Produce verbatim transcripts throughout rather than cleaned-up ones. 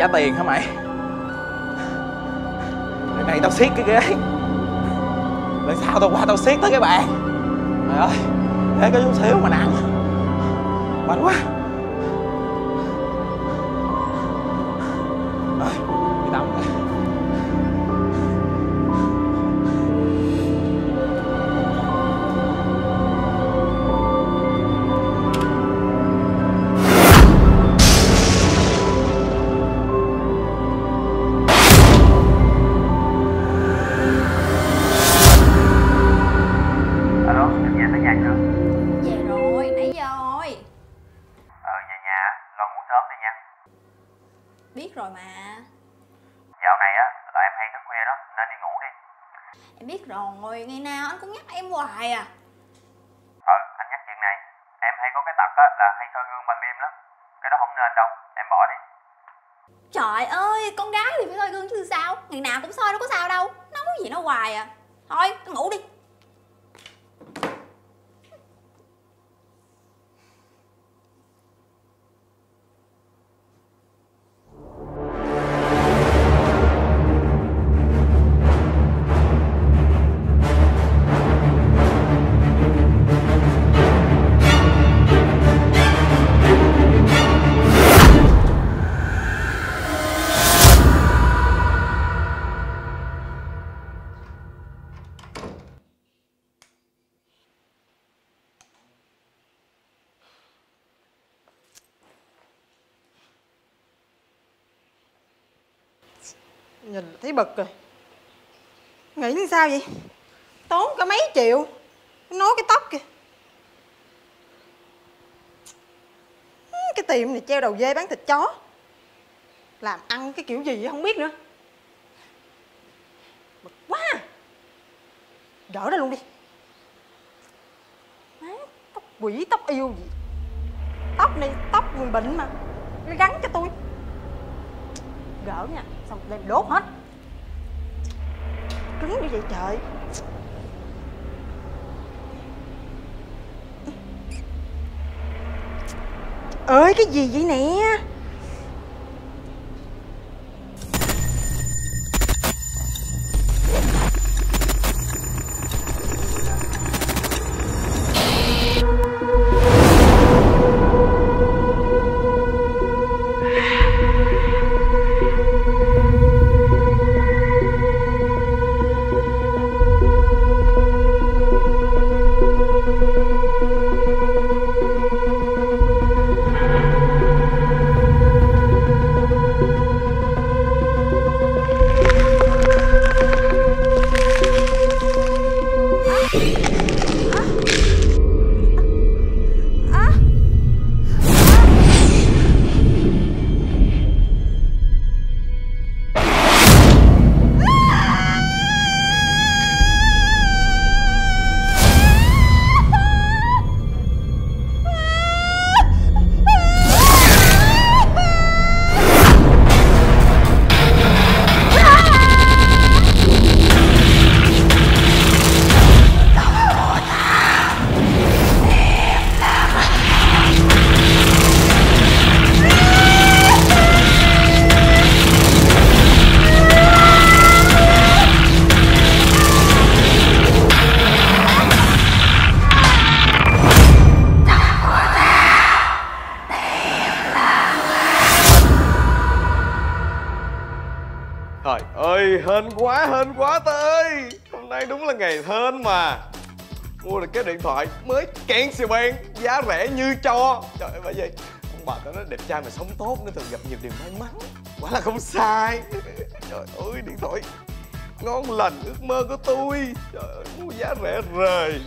trả tiền hả mày? Lần này tao siết cái ghế, lần sau tao qua tao siết tới cái bàn. Mày ơi, thế có chút xíu mà nặng, mệt quá. Nhìn thấy bực rồi. Nghĩ làm sao vậy? Tốn cả mấy triệu nối cái tóc kìa. Cái tiệm này treo đầu dê bán thịt chó, làm ăn cái kiểu gì vậy không biết nữa. Bực quá, đỡ ra luôn đi. Má, tóc quỷ tóc yêu gì. Tóc này tóc người bệnh mà, nó gắn cho tôi. Gỡ nha, xong đem đốt hết. Cứng như vậy trời. Ơi cái gì vậy nè? Thoại mới kén xì bèn giá rẻ như cho. Trời ơi, bởi vậy ông bà tao nói đẹp trai mà sống tốt nên thường gặp nhiều điều may mắn. Quả là không sai. Trời ơi, điện thoại ngon lành ước mơ của tôi. Trời ơi, mua giá rẻ rời.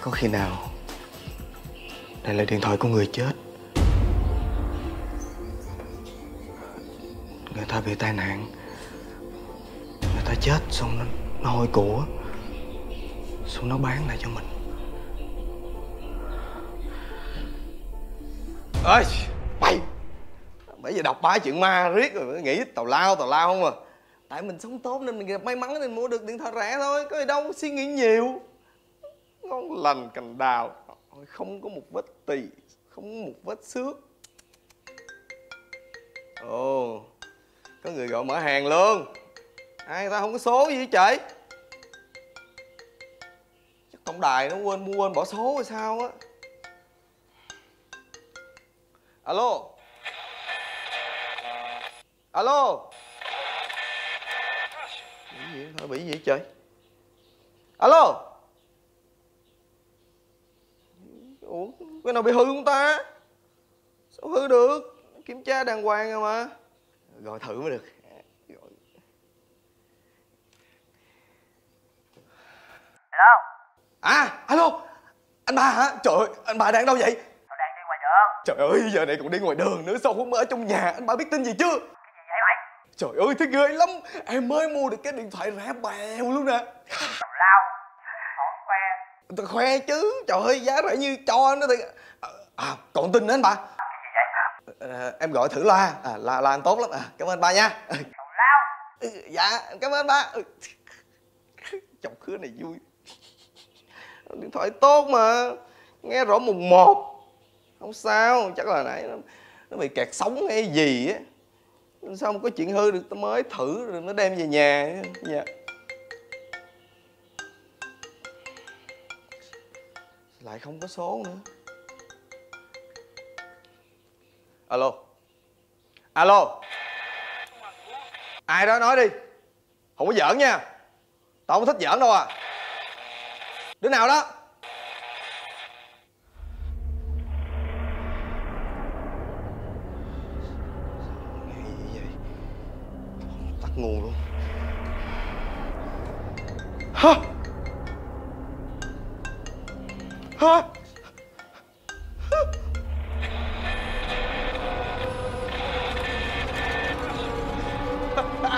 Có khi nào đây là điện thoại của người chết, người ta bị tai nạn, người ta chết xong nên nó hôi của, xong nó bán lại cho mình. Ơi mày, bởi vì đọc ba chuyện ma riết rồi nghĩ tào lao tào lao không à. Tại mình sống tốt nên mình gặp may mắn nên mua được điện thoại rẻ thôi, có gì đâu suy nghĩ nhiều. Ngon lành cành đào, không có một vết tì, không có một vết xước. Ồ, có người gọi mở hàng luôn. Ai người ta không có số gì trời. Chắc tổng đài nó quên mua quên bỏ số hay sao á. Alo. Alo. Bị gì thôi, bị gì trời. Alo. Ủa, cái nào bị hư không ta? Sao hư được? Kiểm tra đàng hoàng rồi mà. Gọi thử mới được. Gọi. Hello. À, alo. Anh ba hả? Trời ơi, anh ba đang đâu vậy? Tôi đang đi ngoài đường. Trời ơi, giờ này còn đi ngoài đường nữa sao không ở trong nhà? Anh ba biết tin gì chưa? Cái gì vậy mày? Trời ơi, thấy ghê lắm. Em mới mua được cái điện thoại rẻ bèo luôn nè. Tào lao. Hỏi khoe. Tôi khoe chứ. Trời ơi, giá rẻ như cho nó thì... À, còn tin nữa anh ba. À, em gọi thử loa, à, là, là anh tốt lắm, à, cảm ơn ba nha. Lao. Ừ, dạ, cảm ơn ba. Ừ. Chồng khứa này vui. Điện thoại tốt mà, nghe rõ mùng một. Không sao, chắc là nãy nó, nó bị kẹt sóng hay gì á. Sao không có chuyện hư được, tao mới thử rồi nó đem về nhà. Dạ. Lại không có số nữa. Alo. Alo. Ai đó nói đi. Không có giỡn nha. Tao không thích giỡn đâu à. Đứa nào đó. Nghe gì vậy? Tắt nguồn luôn. Hả? Hả?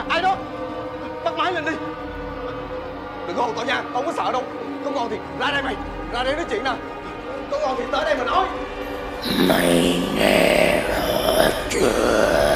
Ai đó bắt máy lên đi, đừng có hồn tao nha, tao không có sợ đâu. Có ngon thì ra đây mày, ra đây nói chuyện nè. Có ngon thì tới đây mà nói. Mày nghe rõ chưa?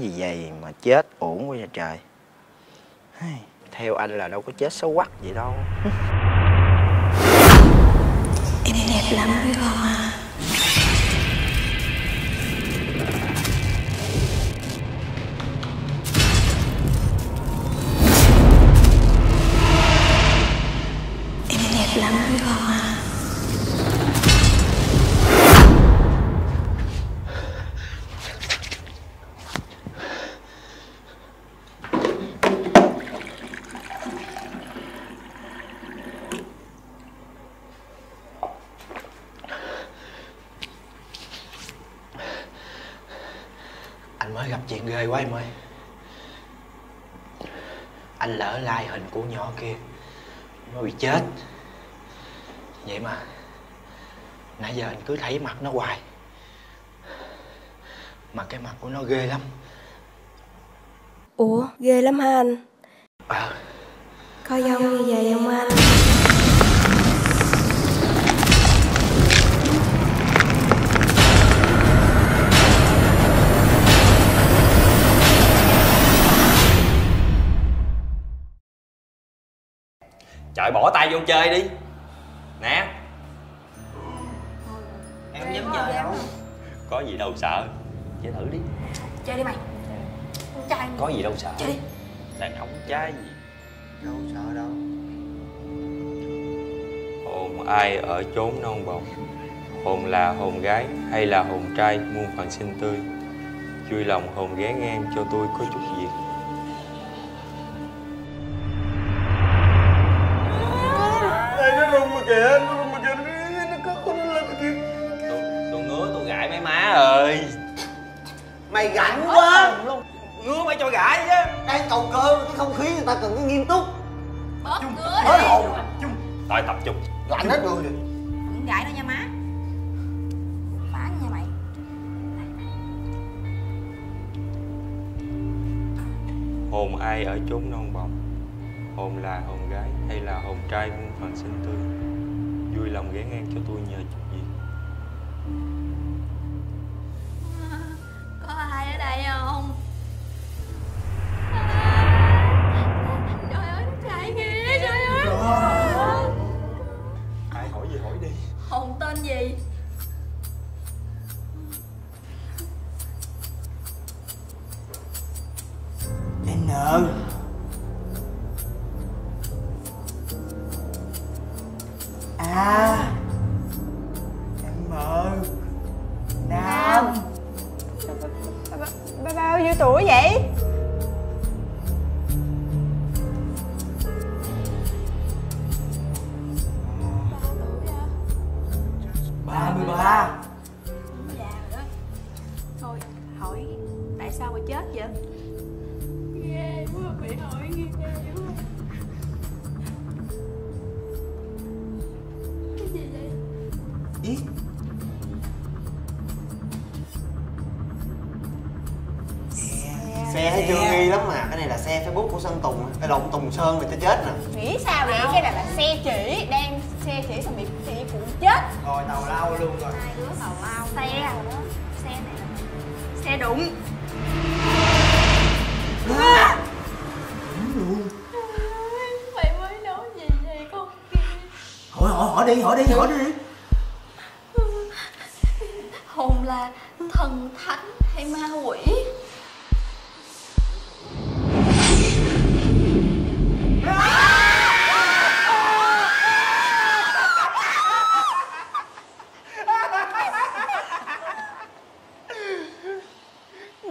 Gì vậy mà chết uổng quá vậy trời. Theo anh là đâu có chết xấu quắc vậy đâu. Em đẹp lắm quý con à. Em đẹp lắm quý con à. Anh mới gặp chuyện ghê quá em ơi. Anh lỡ like hình của nhỏ kia, nó bị chết. Vậy mà nãy giờ anh cứ thấy mặt nó hoài. Mà cái mặt của nó ghê lắm. Ủa, ghê lắm hả anh? Ờ. Coi dâu như vậy không anh? Trời, bỏ tay vô chơi đi. Nè, em không dám chơi đâu. Có gì đâu sợ. Chơi thử đi. Chơi đi mày. Con trai có gì đâu sợ. Chơi đi. Đàn ông trai gì đâu sợ đâu. Hồn ai ở chốn non bồng, hồn là hồn gái hay là hồn trai muôn phần xinh tươi. Chui lòng hồn ghé ngang cho tôi có chút việc. Kìa, mà kìa, nó có con lên kìa. Tôi ngứa, tôi gãi mấy má ơi. Mày rảnh quá. Ngứa mày cho gãi chứ. Đang cầu cơ, cái không khí người ta cần cái nghiêm túc. Bớt ngứa hết hồn. Rồi tập trung. Rảnh hết người rồi. Đừng gãi nó nha má. Má nha mày. Hồn ai ở chốn non bồng, hồn là hồn gái hay là hồn trai muôn phần xinh tươi. Vui lòng ghé ngang cho tôi nhờ chút gì. Có ai ở đây không? Trời ơi, nó chạy kìa, trời ơi. Ai hỏi gì hỏi đi. Hồn tên gì? N. À, em mơ Nam. Bao nhiêu tuổi vậy? ba mươi ba. Già rồi đó. Thôi, hỏi tại sao mà chết vậy? Ghê quá, bị hỏi ghê quá. Ý. Xe, xe, xe chưa nghi lắm mà. Cái này là xe Facebook của Sơn Tùng. Cái lộn Tùng Sơn người ta chết nè. Nghĩ sao vậy? Cái này là xe chỉ. Đang xe chỉ xong bị chị phụ chết. Rồi tàu lao luôn rồi. Hai đứa tàu lao. Xe Xe này là... Xe đụng à. Đúng luôn. Mày mới nói gì vậy con kia? Hỏi hỏi hỏi đi hỏi đi hỏi đi. Hồn là thần thánh hay ma quỷ?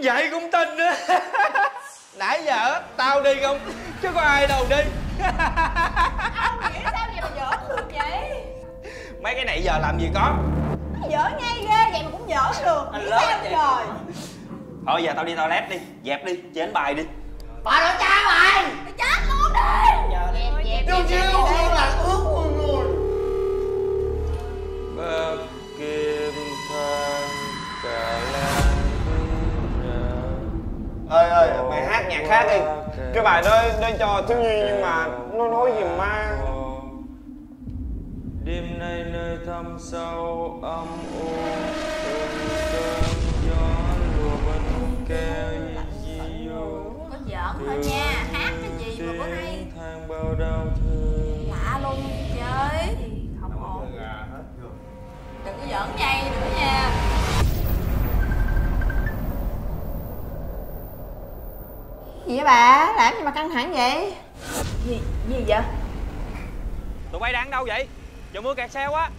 Vậy cũng tin nữa. Nãy giờ tao đi không chứ có ai đâu đi. Ông nghĩ sao giờ giỡn được vậy? Mấy cái này giờ làm gì có. Dở ngay ghê vậy mà cũng dở được. Anh lớn rồi. Thôi giờ tao đi toilet đi, dẹp đi, chén bài đi. Bà nội cha mày. Mày chết luôn đi. Giờ đi. Dẹp dẹp dẹp. Đâu là ướt mọi người. Ba kim thang cả lan. Ơi ơi, mày hát nhạc khác đi. Cái bài đó nó cho thiếu nhi nhưng mà nó nói gì ma. Đêm nay nơi thăm sâu âm u, từng cơn gió lùa bên keo di vô. Có giỡn thôi nha, hát cái gì mà bữa nay lạ luôn chơi. Không ổn. Đừng có giỡn dây nữa nha. Gì vậy bà? Làm gì mà căng thẳng vậy? Gì, gì vậy? Tụi bay đang đâu vậy? Giờ mưa kẹt xe quá.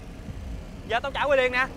Giờ tao chạy qua liền nè.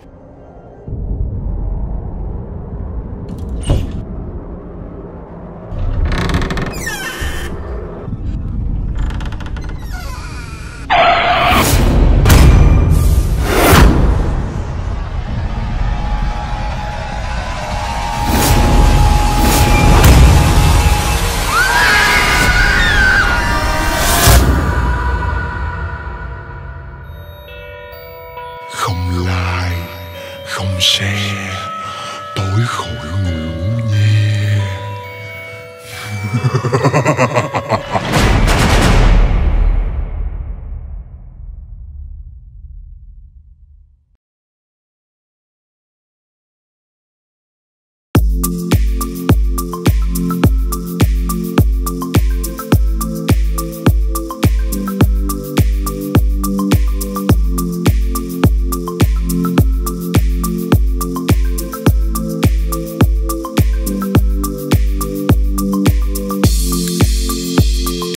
không xe tối khỏi người uống nhe.